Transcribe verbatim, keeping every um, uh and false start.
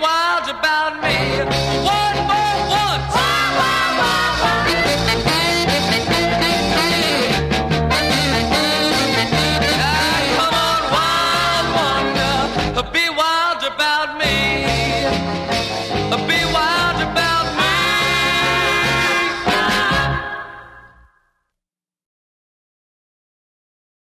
words about me.